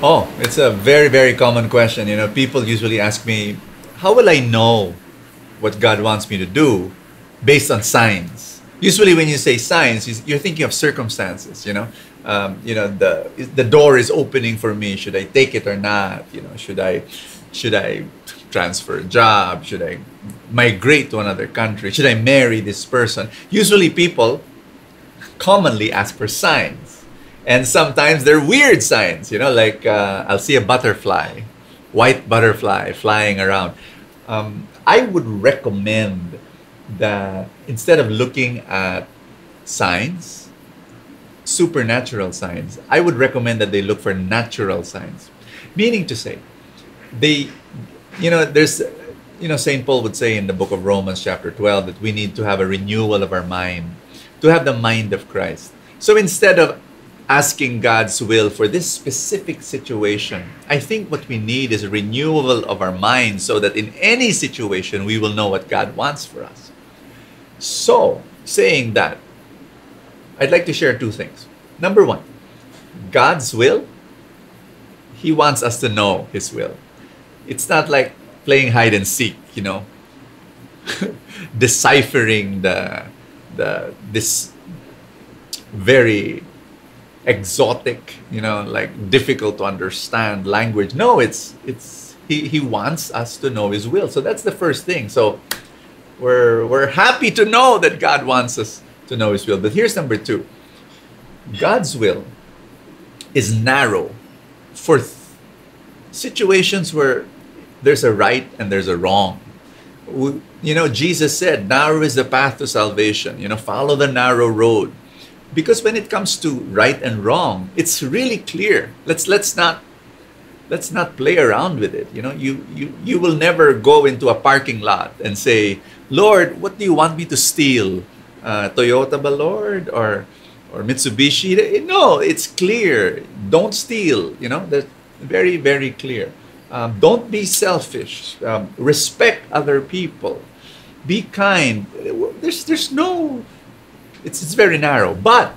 Oh, it's a very, very common question. You know, people usually ask me, how will I know what God wants me to do based on signs? Usually when you say signs, you're thinking of circumstances, you know. The door is opening for me. Should I take it or not? You know, should I transfer a job? Should I migrate to another country? Should I marry this person? Usually people commonly ask for signs. And sometimes they're weird signs, you know, like I'll see a butterfly, white butterfly flying around. I would recommend that instead of looking at signs, supernatural signs, I would recommend that they look for natural signs. Meaning to say, St. Paul would say in the book of Romans chapter 12 that we need to have a renewal of our mind, to have the mind of Christ. So instead of asking God's will for this specific situation, I think what we need is a renewal of our minds so that in any situation, we will know what God wants for us. So, saying that, I'd like to share two things. Number one, God's will, He wants us to know His will. It's not like playing hide and seek, you know, deciphering this very exotic, you know, like difficult to understand language. No, he wants us to know His will. So that's the first thing. So we're happy to know that God wants us to know His will. But here's number two. God's will is narrow for situations where there's a right and there's a wrong. You know, Jesus said, narrow is the path to salvation. You know, follow the narrow road. Because when it comes to right and wrong, it's really clear. Let's not play around with it. You know, you will never go into a parking lot and say, Lord, what do you want me to steal? Toyota ba, Lord? Or Mitsubishi? No, it's clear. Don't steal. You know, that's very, very clear. Don't be selfish. Respect other people. Be kind. There's no... It's very narrow. But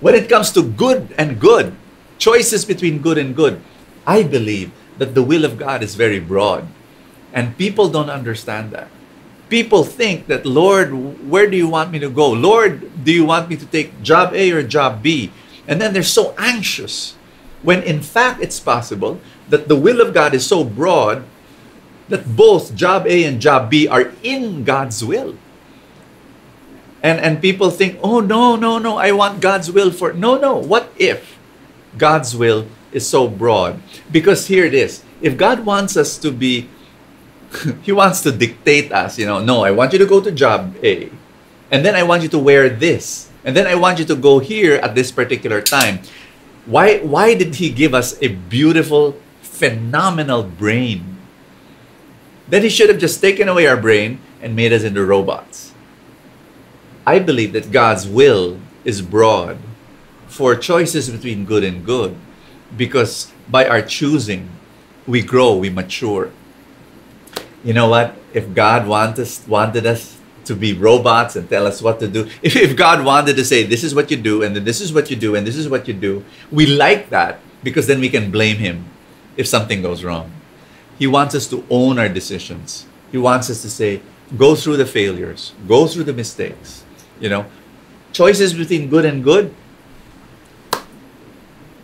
when it comes to good and good, choices between good and good, I believe that the will of God is very broad. And people don't understand that. People think that, Lord, where do you want me to go? Lord, do you want me to take job A or job B? And then they're so anxious. When in fact, it's possible that the will of God is so broad that both job A and job B are in God's will. And people think, oh, no, I want God's will for... No, what if God's will is so broad? Because here it is. If God wants us to be... He wants to dictate us, you know, no, I want you to go to job A. And then I want you to wear this. And then I want you to go here at this particular time. Why did He give us a beautiful, phenomenal brain? Then He should have just taken away our brain and made us into robots. I believe that God's will is broad for choices between good and good, because by our choosing, we grow, we mature. You know what? If God wanted us to be robots and tell us what to do, if God wanted to say, this is what you do, and then this is what you do, and this is what you do, we like that because then we can blame Him if something goes wrong. He wants us to own our decisions. He wants us to say, go through the failures, go through the mistakes. You know, choices between good and good,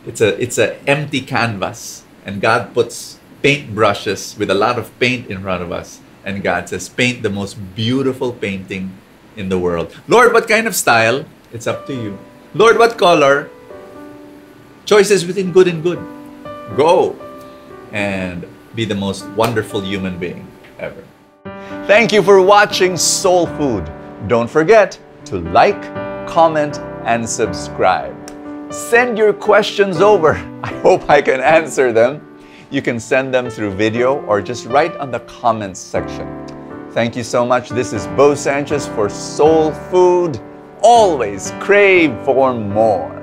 it's a empty canvas. And God puts paint brushes with a lot of paint in front of us. And God says, paint the most beautiful painting in the world. Lord, what kind of style? It's up to you. Lord, what color? Choices between good and good. Go and be the most wonderful human being ever. Thank you for watching Soul Food. Don't forget to like, comment, and subscribe. Send your questions over. I hope I can answer them. You can send them through video or just write on the comments section. Thank you so much. This is Bo Sanchez for Soul Food. Always crave for more.